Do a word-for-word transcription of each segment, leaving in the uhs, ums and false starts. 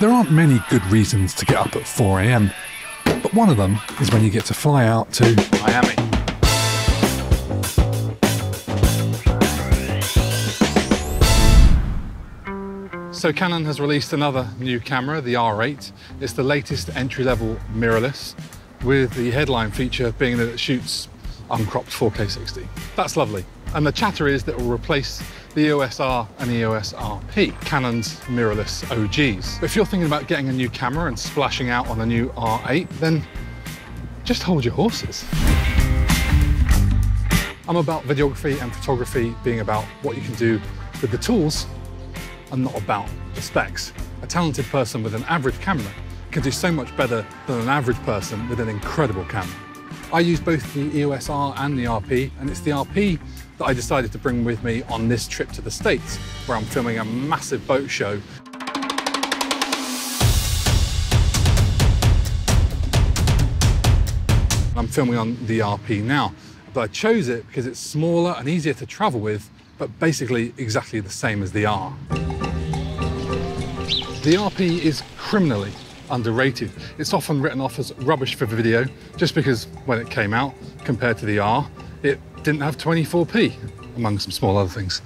There aren't many good reasons to get up at four A M, but one of them is when you get to fly out to Miami. So Canon has released another new camera, the R eight. It's the latest entry-level mirrorless, with the headline feature being that it shoots uncropped four K sixty. That's lovely. And the chatter is that it will replace the E O S R and E O S R P, Canon's mirrorless O Gs. But if you're thinking about getting a new camera and splashing out on a new R eight, then just hold your horses. I'm about videography and photography being about what you can do with the tools and not about the specs. A talented person with an average camera can do so much better than an average person with an incredible camera. I use both the E O S R and the R P, and it's the R P that I decided to bring with me on this trip to the States, where I'm filming a massive boat show. I'm filming on the R P now, but I chose it because it's smaller and easier to travel with, but basically exactly the same as the R. The R P is criminally underrated. It's often written off as rubbish for video, just because when it came out, compared to the R, it didn't have twenty-four P, among some small other things.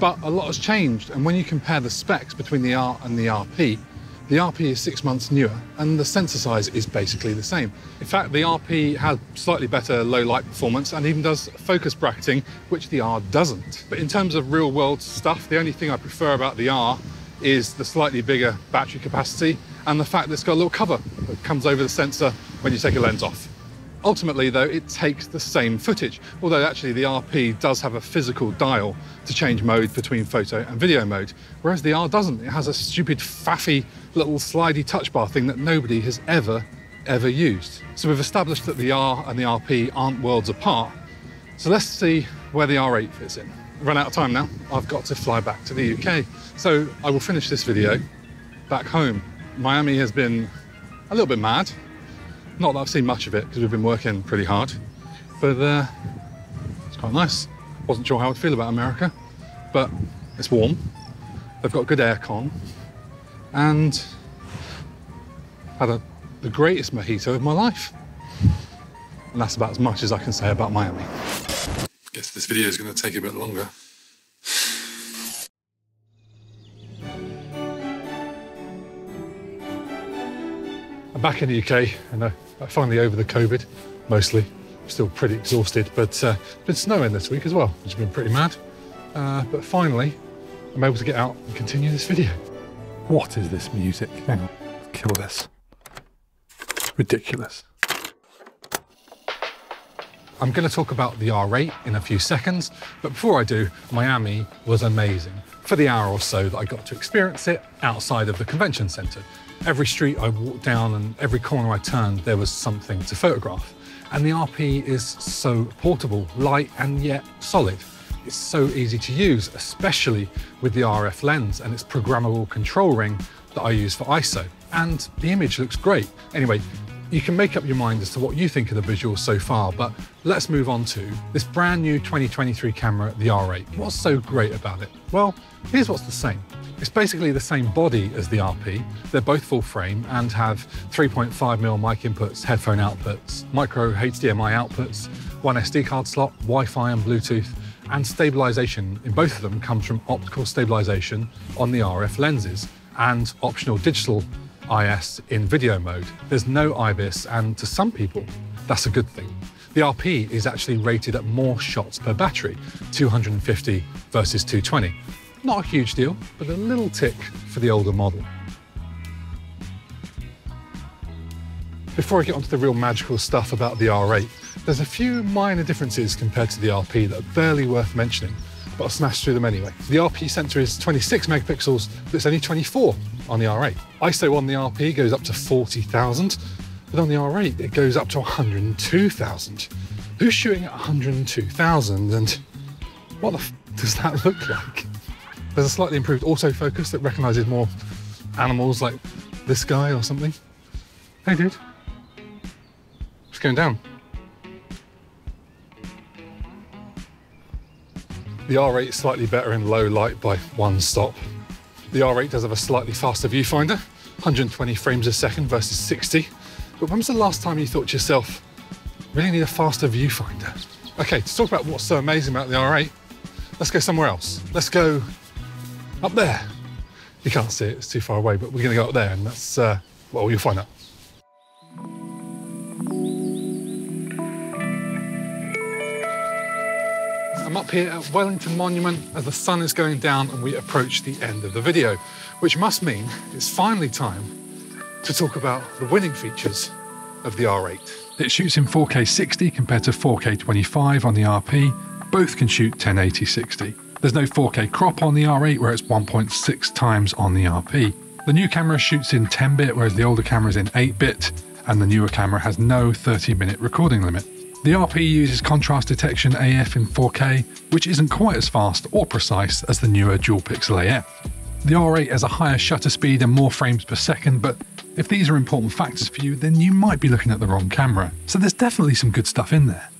But a lot has changed, and when you compare the specs between the R and the R P, the R P is six months newer, and the sensor size is basically the same. In fact, the R P has slightly better low-light performance and even does focus bracketing, which the R doesn't. But in terms of real-world stuff, the only thing I prefer about the R is the slightly bigger battery capacity and the fact that it's got a little cover that comes over the sensor when you take a lens off. Ultimately, though, it takes the same footage, although actually the R P does have a physical dial to change mode between photo and video mode, whereas the R doesn't. It has a stupid, faffy, little slidey touch bar thing that nobody has ever, ever used. So we've established that the R and the R P aren't worlds apart. So let's see where the R eight fits in. Run out of time now. I've got to fly back to the U K. So I will finish this video back home. Miami has been a little bit mad. Not that I've seen much of it, because we've been working pretty hard, but uh, it's quite nice. Wasn't sure how I'd feel about America, but it's warm. They've got good aircon, and had a, the greatest mojito of my life. And that's about as much as I can say about Miami. Guess this video is going to take a bit longer. I'm back in the U K, and I'm finally over the COVID, mostly. I'm still pretty exhausted, but uh, it's been snowing this week as well, which has been pretty mad. Uh, but finally, I'm able to get out and continue this video. What is this music? Hang on, let's kill this. It's ridiculous. I'm going to talk about the R eight in a few seconds, but before I do, Miami was amazing for the hour or so that I got to experience it outside of the convention centre. Every street I walked down and every corner I turned, there was something to photograph. And the R P is so portable, light and yet solid. It's so easy to use, especially with the R F lens and its programmable control ring that I use for I S O. And the image looks great. Anyway, you can make up your mind as to what you think of the visuals so far, but let's move on to this brand new twenty twenty-three camera, the R eight. What's so great about it? Well, here's what's the same. It's basically the same body as the R P. They're both full frame and have three point five millimeter mic inputs, headphone outputs, micro H D M I outputs, one S D card slot, Wi-Fi and Bluetooth, and stabilization in both of them comes from optical stabilization on the R F lenses and optional digital I S in video mode. There's no IBIS, and to some people, that's a good thing. The R P is actually rated at more shots per battery, two hundred fifty versus two hundred twenty. Not a huge deal, but a little tick for the older model. Before I get onto the real magical stuff about the R eight, there's a few minor differences compared to the R P that are barely worth mentioning, but I'll smash through them anyway. The R P sensor is twenty-six megapixels, but it's only twenty-four on the R eight. I S O on the R P goes up to forty thousand, but on the R eight it goes up to one hundred two thousand. Who's shooting at one hundred two thousand, and what the f does that look like? There's a slightly improved autofocus that recognises more animals like this guy or something. Hey dude, what's going down? The R eight is slightly better in low light by one stop. The R eight does have a slightly faster viewfinder, one hundred twenty frames a second versus sixty. But when was the last time you thought to yourself, really need a faster viewfinder? Okay, to talk about what's so amazing about the R eight, let's go somewhere else. Let's go up there. You can't see it, it's too far away, but we're gonna go up there and that's, uh, well, you'll find out. I'm up here at Wellington Monument as the sun is going down and we approach the end of the video, which must mean it's finally time to talk about the winning features of the R eight. It shoots in four K sixty compared to four K twenty-five on the R P. Both can shoot ten eighty sixty. There's no four K crop on the R eight, where it's one point six times on the R P. The new camera shoots in ten bit, whereas the older camera is in eight bit, and the newer camera has no thirty minute recording limit. The R P uses contrast detection A F in four K, which isn't quite as fast or precise as the newer Dual Pixel A F. The R eight has a higher shutter speed and more frames per second, but if these are important factors for you, then you might be looking at the wrong camera. So there's definitely some good stuff in there.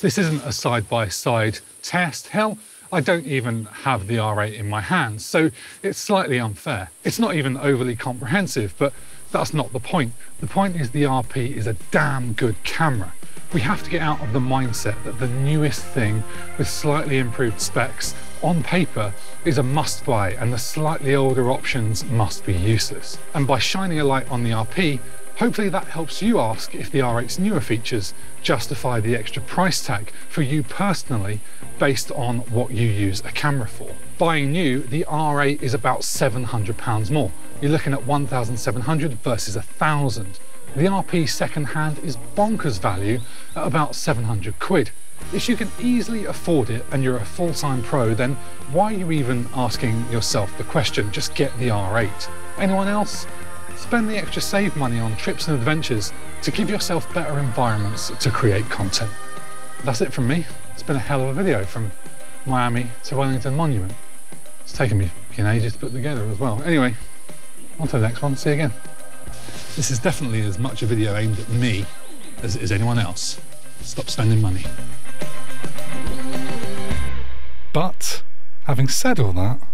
This isn't a side-by-side test. Hell, I don't even have the R eight in my hands, so it's slightly unfair. It's not even overly comprehensive, but that's not the point. The point is the R P is a damn good camera. We have to get out of the mindset that the newest thing with slightly improved specs on paper is a must buy and the slightly older options must be useless. And by shining a light on the R P, hopefully that helps you ask if the R eight's newer features justify the extra price tag for you personally based on what you use a camera for. Buying new, the R eight is about seven hundred pounds more. You're looking at one thousand seven hundred versus one thousand. The R P secondhand is bonkers value at about seven hundred quid. If you can easily afford it and you're a full-time pro, then why are you even asking yourself the question? Just get the R eight. Anyone else? Spend the extra save money on trips and adventures to give yourself better environments to create content. That's it from me. It's been a hell of a video from Miami to Wellington Monument. It's taken me fucking ages to put together as well. Anyway, on to the next one. See you again. This is definitely as much a video aimed at me as it is anyone else. Stop spending money. But having said all that,